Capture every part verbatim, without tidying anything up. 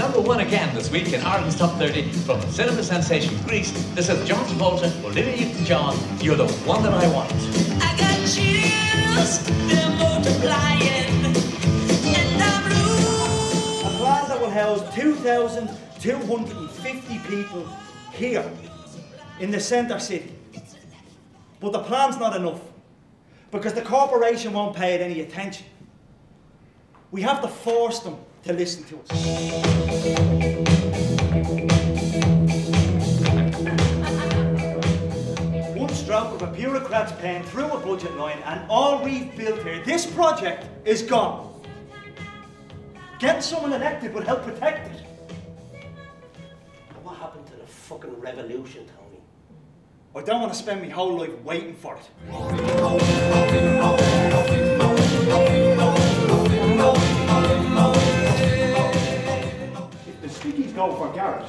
at number one again this week in Ireland's top thirty from cinema sensation Grease. This is John Travolta, Olivia Newton-John, You're the One That I Want. I got chills, they're multiplying, and I'm blue. A plaza will house two thousand two hundred fifty people here in the centre city. But the plan's not enough, because the corporation won't pay it any attention. We have to force them to listen to us. One stroke of a bureaucrat's pen through a budget line, and all we've built here, this project, is gone. Getting someone elected would help protect it. And what happened to the fucking revolution, Tony? I don't want to spend my whole life waiting for it. If the stickies go for Garrett,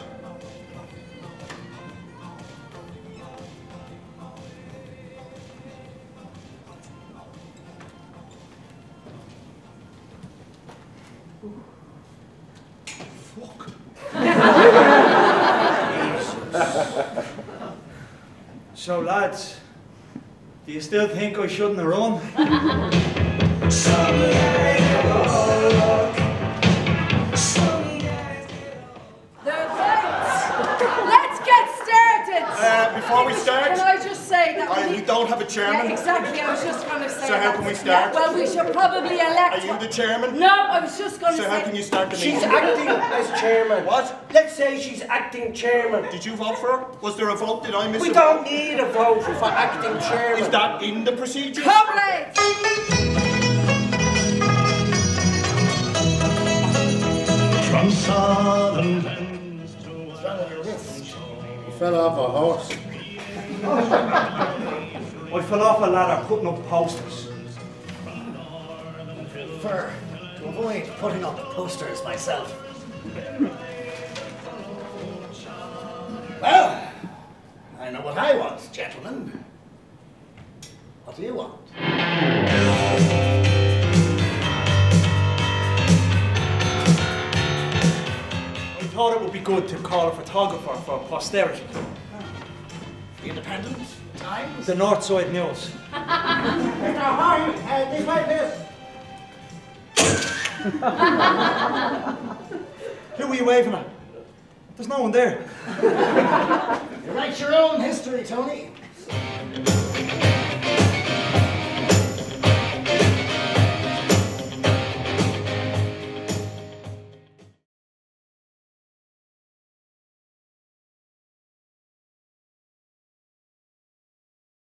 fuck. Jesus. So lads, do you still think I shouldn't have run? The right! Let's get started! Uh, before we start... Can I just say that I, we, we don't have a chairman. Yeah, exactly, I was just going to say So that. How can we start? Yeah, well, we should probably elect... Are you the chairman? No, I was just going to so say... So how can you start the meeting? She's acting as chairman. What? Let's say she's acting chairman. Did you vote for her? Was there a vote? Did I miss we a vote? We don't need a vote for acting chairman. Is that in the procedure? Comrades! From southern lands to western. You fell off a horse. I fell off a ladder putting up posters. For to avoid putting up posters myself. Well, I know what I want, gentlemen. What do you want? I thought it would be good to call a photographer for posterity. The Independent, The Times? The Northside News. Mister Harvey, uh, this way, please. Who are you waving at? There's no one there. You write your own history, Tony.